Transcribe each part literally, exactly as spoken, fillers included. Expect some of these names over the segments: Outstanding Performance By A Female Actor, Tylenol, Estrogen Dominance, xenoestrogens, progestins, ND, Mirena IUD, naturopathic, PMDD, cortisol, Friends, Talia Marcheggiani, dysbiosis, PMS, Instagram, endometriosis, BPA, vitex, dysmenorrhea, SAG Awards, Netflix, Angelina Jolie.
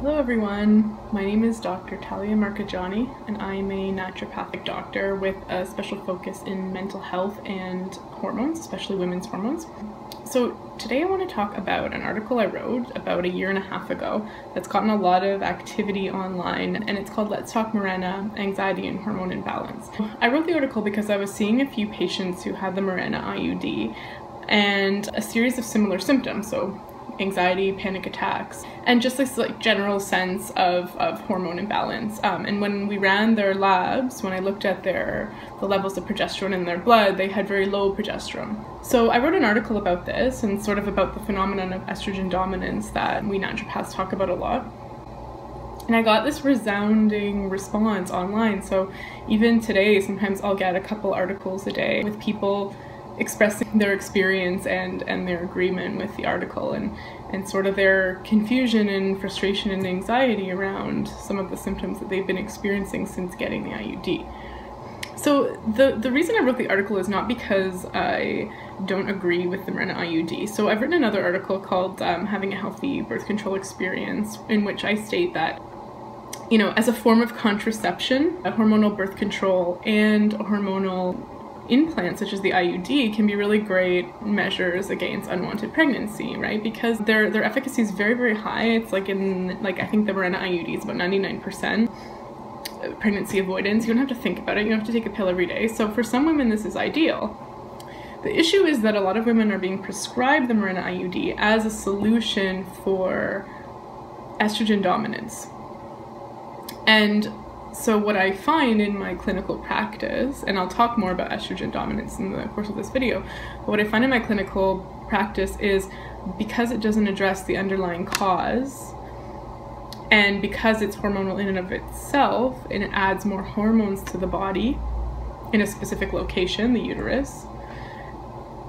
Hello everyone, my name is Doctor Talia Marcheggiani and I'm a naturopathic doctor with a special focus in mental health and hormones, especially women's hormones. So today I want to talk about an article I wrote about a year and a half ago that's gotten a lot of activity online, and it's called Let's Talk Mirena, Anxiety and Hormone Imbalance. I wrote the article because I was seeing a few patients who had the Mirena I U D and a series of similar symptoms, so anxiety, panic attacks, and just this like general sense of, of hormone imbalance. Um, and when we ran their labs, when I looked at their the levels of progesterone in their blood, they had very low progesterone. So I wrote an article about this and sort of about the phenomenon of estrogen dominance that we naturopaths talk about a lot. And I got this resounding response online. So even today, sometimes I'll get a couple articles a day with people expressing their experience and and their agreement with the article and and sort of their confusion and frustration and anxiety around some of the symptoms that they've been experiencing since getting the I U D. So the the reason I wrote the article is not because I don't agree with the Mirena I U D. So I've written another article called um, Having a Healthy Birth Control Experience, in which I state that, you know, as a form of contraception, a hormonal birth control and a hormonal implants such as the I U D can be really great measures against unwanted pregnancy, right? Because their their efficacy is very, very high. It's like in like I think the Mirena I U D is about ninety-nine percent pregnancy avoidance. You don't have to think about it. You don't have to take a pill every day. So for some women, this is ideal. The issue is that a lot of women are being prescribed the Mirena I U D as a solution for estrogen dominance. And so what I find in my clinical practice, and I'll talk more about estrogen dominance in the course of this video, but what I find in my clinical practice is because it doesn't address the underlying cause, and because it's hormonal in and of itself, and it adds more hormones to the body in a specific location, the uterus,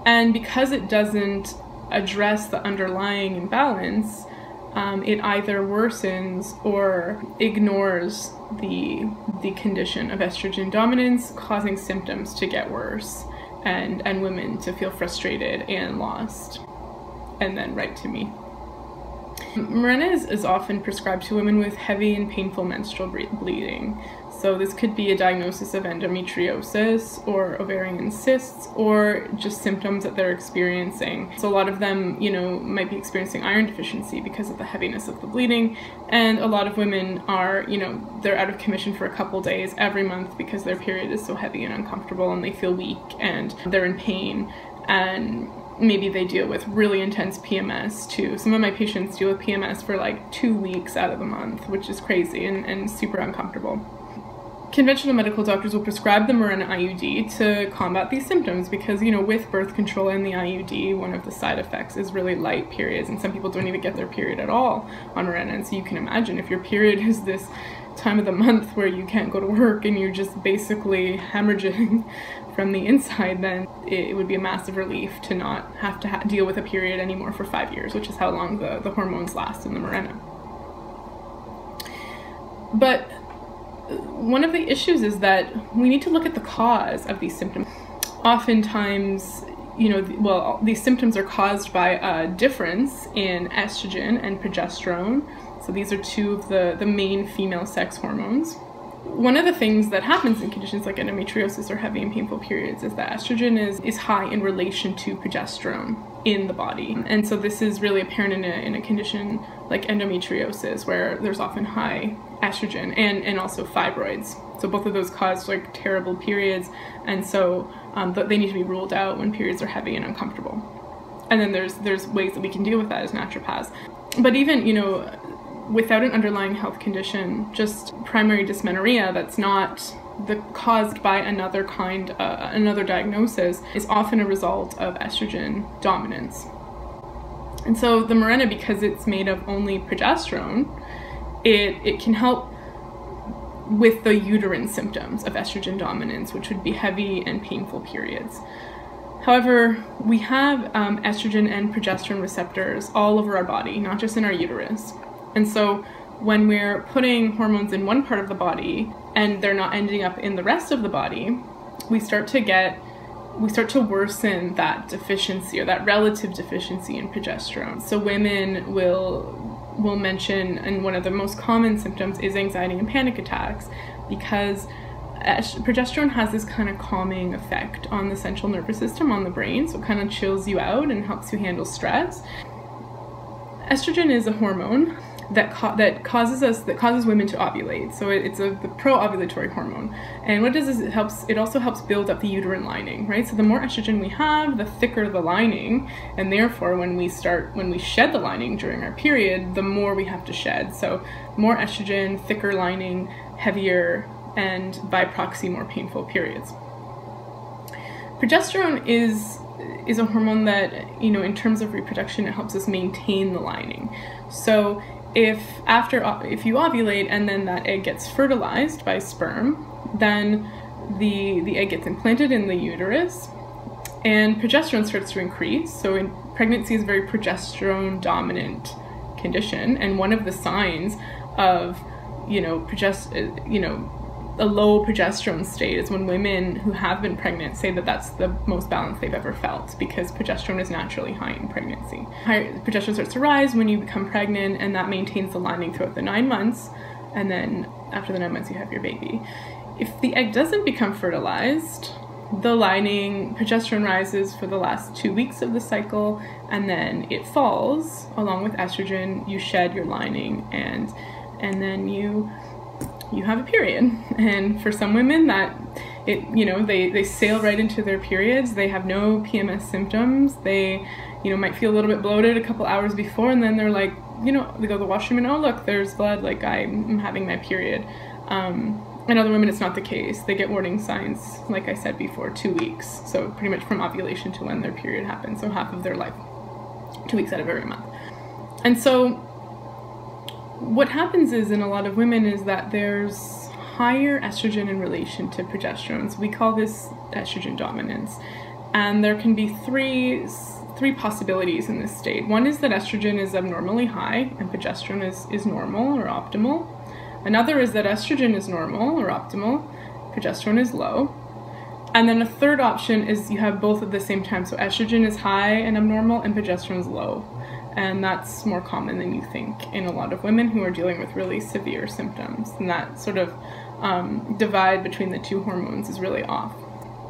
and because it doesn't address the underlying imbalance, Um, it either worsens or ignores the, the condition of estrogen dominance, causing symptoms to get worse and, and women to feel frustrated and lost, and then write to me. Mirena is, is often prescribed to women with heavy and painful menstrual bleeding. So this could be a diagnosis of endometriosis or ovarian cysts or just symptoms that they're experiencing. So a lot of them, you know, might be experiencing iron deficiency because of the heaviness of the bleeding. And a lot of women are, you know, they're out of commission for a couple days every month because their period is so heavy and uncomfortable and they feel weak and they're in pain, and maybe they deal with really intense P M S too. Some of my patients deal with P M S for like two weeks out of the month, which is crazy and, and super uncomfortable. Conventional medical doctors will prescribe the Mirena I U D to combat these symptoms because, you know, with birth control and the I U D, one of the side effects is really light periods, and some people don't even get their period at all on Mirena. And so you can imagine if your period is this time of the month where you can't go to work and you're just basically hemorrhaging from the inside, then it would be a massive relief to not have to ha deal with a period anymore for five years, which is how long the, the hormones last in the Mirena. But one of the issues is that we need to look at the cause of these symptoms. Oftentimes, you know, well, these symptoms are caused by a difference in estrogen and progesterone. So these are two of the, the main female sex hormones. One of the things that happens in conditions like endometriosis or heavy and painful periods is that estrogen is, is high in relation to progesterone in the body. And so this is really apparent in a, in a condition like endometriosis, where there's often high estrogen and, and also fibroids. So both of those cause like terrible periods, and so um, they need to be ruled out when periods are heavy and uncomfortable. And then there's there's ways that we can deal with that as naturopaths. But even, you know, without an underlying health condition, just primary dysmenorrhea that's not the, caused by another kind, uh, another diagnosis, is often a result of estrogen dominance. And so the Mirena, because it's made of only progesterone, It, it can help with the uterine symptoms of estrogen dominance, which would be heavy and painful periods. However, we have um, estrogen and progesterone receptors all over our body, not just in our uterus. And so when we're putting hormones in one part of the body and they're not ending up in the rest of the body, we start to get we start to worsen that deficiency, or that relative deficiency in progesterone. So women will will mention, and one of the most common symptoms is anxiety and panic attacks, because progesterone has this kind of calming effect on the central nervous system, on the brain, so it kind of chills you out and helps you handle stress. Estrogen is a hormone that ca that causes us that causes women to ovulate, so it, it's a the pro-ovulatory hormone. And what it does is it helps it also helps build up the uterine lining, right? So the more estrogen we have, the thicker the lining, and therefore when we start when we shed the lining during our period, the more we have to shed. So more estrogen, thicker lining, heavier, and by proxy more painful periods. Progesterone is is a hormone that, you know, in terms of reproduction, it helps us maintain the lining. So if after if you ovulate and then that egg gets fertilized by sperm, then the the egg gets implanted in the uterus and progesterone starts to increase. So in pregnancy is a very progesterone dominant condition, and one of the signs of, you know, progest you know a low progesterone state is when women who have been pregnant say that that's the most balanced they've ever felt, because progesterone is naturally high in pregnancy. Higher, progesterone starts to rise when you become pregnant, and that maintains the lining throughout the nine months, and then after the nine months you have your baby. If the egg doesn't become fertilized, the lining, progesterone rises for the last two weeks of the cycle, and then it falls along with estrogen. You shed your lining, and and then you you have a period. And for some women that it you know they they sail right into their periods. They have no P M S symptoms. They you know might feel a little bit bloated a couple hours before, and then they're like, you know they go to the washroom and, oh look, there's blood, like I'm having my period. Um, and other women, it's not the case. They get warning signs, like I said before, two weeks, so pretty much from ovulation to when their period happens, so half of their life, two weeks out of every month. And so what happens is, in a lot of women, is that there's higher estrogen in relation to progesterone. So we call this estrogen dominance. And there can be three, three possibilities in this state. One is that estrogen is abnormally high and progesterone is, is normal or optimal. Another is that estrogen is normal or optimal, progesterone is low. And then a third option is you have both at the same time. So estrogen is high and abnormal and progesterone is low. And that's more common than you think in a lot of women who are dealing with really severe symptoms. And that sort of um, divide between the two hormones is really off.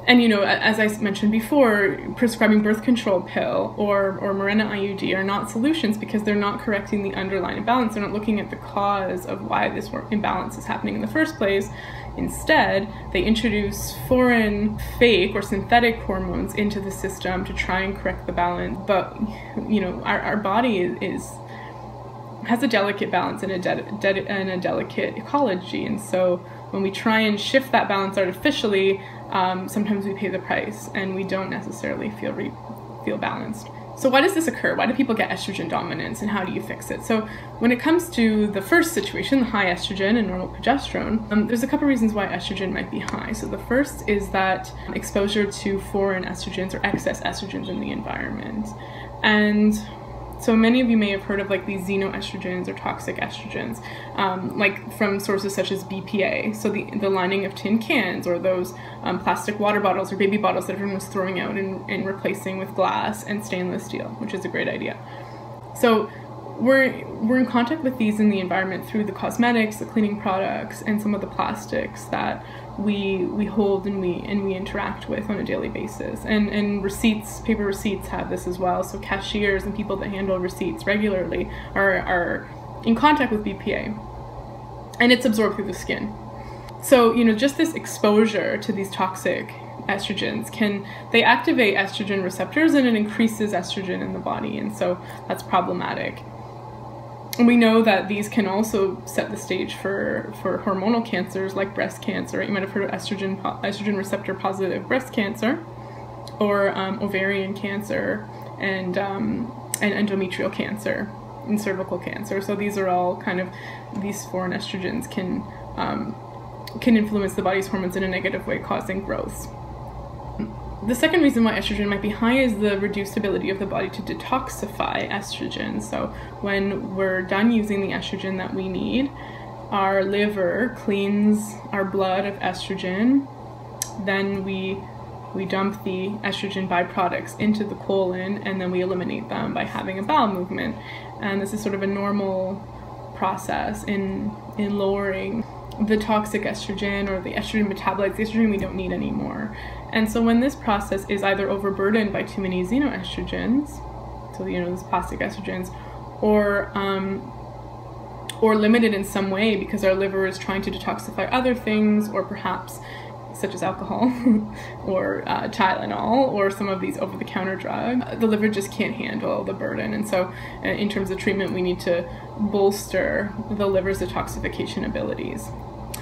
And, you know, as I mentioned before, prescribing birth control pill or, or Mirena I U D are not solutions, because they're not correcting the underlying imbalance. They're not looking at the cause of why this imbalance is happening in the first place. Instead, they introduce foreign, fake, or synthetic hormones into the system to try and correct the balance. But, you know, our, our body is, is has a delicate balance and a, de de and a delicate ecology. And so when we try and shift that balance artificially, Um, sometimes we pay the price and we don't necessarily feel re feel balanced. So why does this occur? Why do people get estrogen dominance, and how do you fix it? So when it comes to the first situation, the high estrogen and normal progesterone, um, there's a couple reasons why estrogen might be high. So the first is that exposure to foreign estrogens or excess estrogens in the environment. And so many of you may have heard of like these xenoestrogens or toxic estrogens, um, like from sources such as B P A, so the, the lining of tin cans, or those um, plastic water bottles or baby bottles that everyone was throwing out and, and replacing with glass and stainless steel, which is a great idea. So we're, we're in contact with these in the environment through the cosmetics, the cleaning products, and some of the plastics that we we hold and we and we interact with on a daily basis. And and receipts, paper receipts have this as well. So cashiers and people that handle receipts regularly are are in contact with B P A, and it's absorbed through the skin. So you know, just this exposure to these toxic estrogens can they activate estrogen receptors, and it increases estrogen in the body, and so that's problematic. And we know that these can also set the stage for, for hormonal cancers like breast cancer. You might have heard of estrogen, estrogen receptor positive breast cancer, or um, ovarian cancer, and, um, and endometrial cancer, and cervical cancer. So these are all kind of, these foreign estrogens can, um, can influence the body's hormones in a negative way, causing growth. The second reason why estrogen might be high is the reduced ability of the body to detoxify estrogen. So when we're done using the estrogen that we need, our liver cleans our blood of estrogen. Then we, we dump the estrogen byproducts into the colon, and then we eliminate them by having a bowel movement. and this is sort of a normal process in in lowering the toxic estrogen or the estrogen metabolites, the estrogen we don't need anymore. And so when this process is either overburdened by too many xenoestrogens, so you know, these plastic estrogens, or um, or limited in some way because our liver is trying to detoxify other things, or perhaps such as alcohol or uh, Tylenol or some of these over-the-counter drugs, the liver just can't handle the burden. And so uh, in terms of treatment, we need to bolster the liver's detoxification abilities.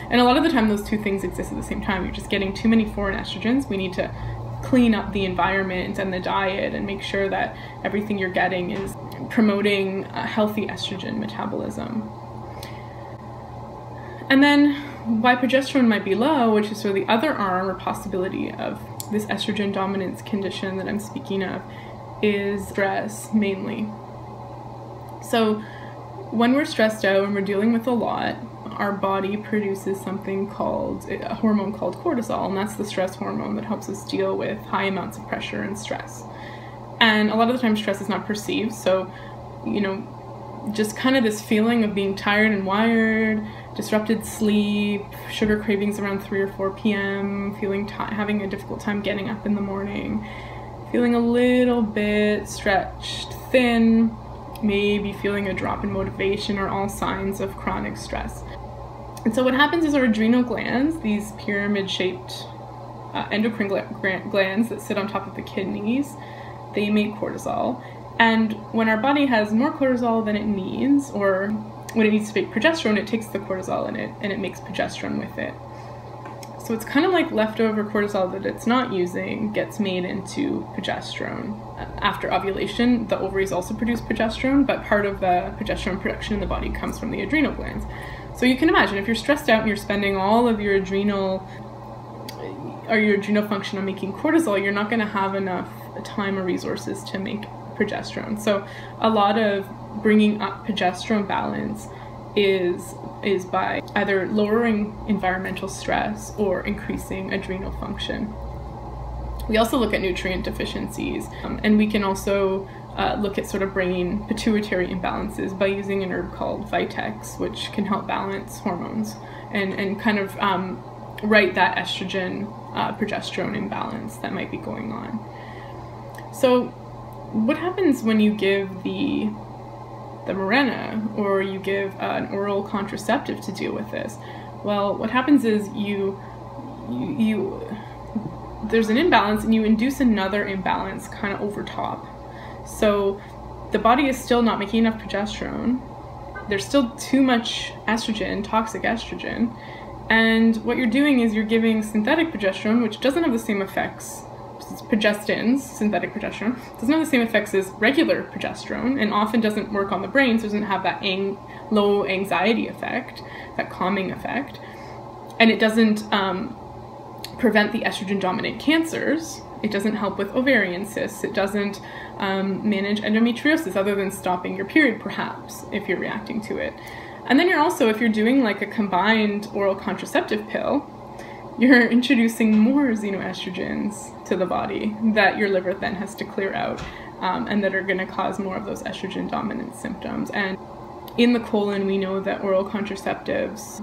And a lot of the time those two things exist at the same time. You're just getting too many foreign estrogens. We need to clean up the environment and the diet and make sure that everything you're getting is promoting a healthy estrogen metabolism. And then why progesterone might be low, which is sort of the other arm or possibility of this estrogen dominance condition that I'm speaking of, is stress mainly. So when we're stressed out and we're dealing with a lot, our body produces something called, a hormone called cortisol, and that's the stress hormone that helps us deal with high amounts of pressure and stress. And a lot of the time stress is not perceived, so, you know, just kind of this feeling of being tired and wired, disrupted sleep, sugar cravings around three or four P M, feeling having a difficult time getting up in the morning, feeling a little bit stretched thin, maybe feeling a drop in motivation, are all signs of chronic stress. And so what happens is our adrenal glands, these pyramid-shaped uh, endocrine gl glands that sit on top of the kidneys, they make cortisol. And when our body has more cortisol than it needs, or when it needs to make progesterone, it takes the cortisol in it and it makes progesterone with it. So it's kind of like leftover cortisol that it's not using gets made into progesterone. After ovulation, the ovaries also produce progesterone, but part of the progesterone production in the body comes from the adrenal glands. So you can imagine if you're stressed out and you're spending all of your adrenal or your adrenal function on making cortisol, you're not going to have enough time or resources to make progesterone. So a lot of bringing up progesterone balance is is by either lowering environmental stress or increasing adrenal function. We also look at nutrient deficiencies, um, and we can also uh, look at sort of brain pituitary imbalances by using an herb called vitex, which can help balance hormones and, and kind of um, right that estrogen uh, progesterone imbalance that might be going on. So what happens when you give the the Mirena, or you give uh, an oral contraceptive to deal with this? Well, what happens is you, you, you, there's an imbalance and you induce another imbalance kind of over top. So the body is still not making enough progesterone, there's still too much estrogen, toxic estrogen, and what you're doing is you're giving synthetic progesterone, which doesn't have the same effects. Progestins, synthetic progesterone, doesn't have the same effects as regular progesterone and often doesn't work on the brain, so it doesn't have that ang low anxiety effect, that calming effect, and it doesn't um, prevent the estrogen dominant cancers, it doesn't help with ovarian cysts, it doesn't um, manage endometriosis other than stopping your period perhaps if you're reacting to it. And then you're also, if you're doing like a combined oral contraceptive pill, you're introducing more xenoestrogens to the body that your liver then has to clear out, um, and that are going to cause more of those estrogen dominant symptoms. And in the colon, we know that oral contraceptives,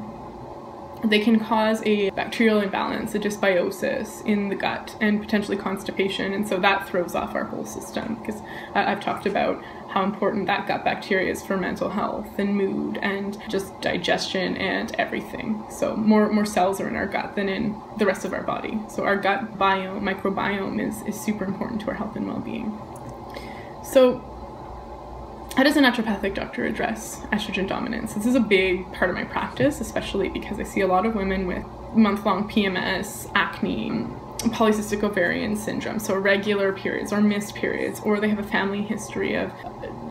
they can cause a bacterial imbalance, a dysbiosis in the gut, and potentially constipation, and so that throws off our whole system, because I've talked about how important that gut bacteria is for mental health and mood and just digestion and everything. So more, more cells are in our gut than in the rest of our body. So our gut biome, microbiome is, is super important to our health and well-being. So how does a naturopathic doctor address estrogen dominance? This is a big part of my practice, especially because I see a lot of women with month-long P M S, acne, polycystic ovarian syndrome, so irregular periods or missed periods, or they have a family history of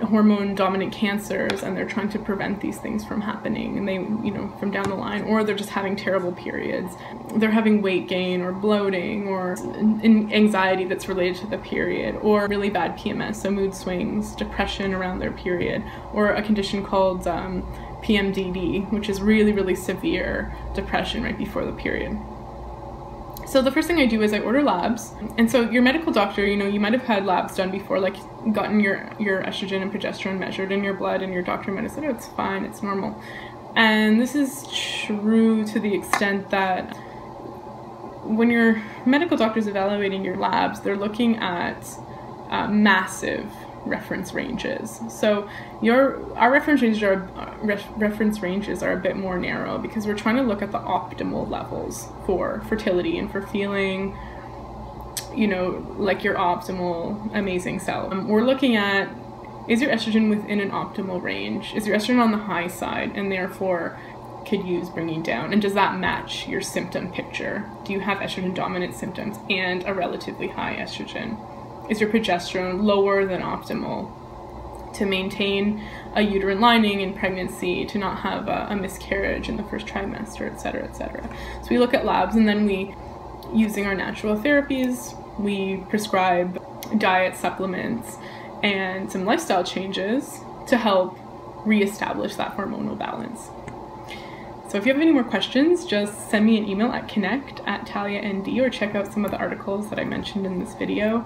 hormone-dominant cancers and they're trying to prevent these things from happening, and they, you know, from down the line, or they're just having terrible periods. They're having weight gain or bloating or anxiety that's related to the period, or really bad P M S, so mood swings, depression around their period, or a condition called um, P M D D, which is really, really severe depression right before the period. So the first thing I do is I order labs. And so your medical doctor, you know, you might have had labs done before, like gotten your, your estrogen and progesterone measured in your blood, and your doctor might have said, oh, it's fine, it's normal. And this is true to the extent that when your medical doctor is evaluating your labs, they're looking at uh, massive reference ranges. So your our reference ranges are uh, ref, reference ranges are a bit more narrow, because we're trying to look at the optimal levels for fertility and for feeling, you know, like your optimal amazing self. Um, we're looking at, is your estrogen within an optimal range? Is your estrogen on the high side and therefore could use bringing down? And does that match your symptom picture? Do you have estrogen dominant symptoms and a relatively high estrogen? Is your progesterone lower than optimal to maintain a uterine lining in pregnancy, to not have a, a miscarriage in the first trimester, et cetera, et cetera. So we look at labs, and then we, using our natural therapies, we prescribe diet supplements and some lifestyle changes to help reestablish that hormonal balance. So if you have any more questions, just send me an email at connect at Talia N D, or check out some of the articles that I mentioned in this video.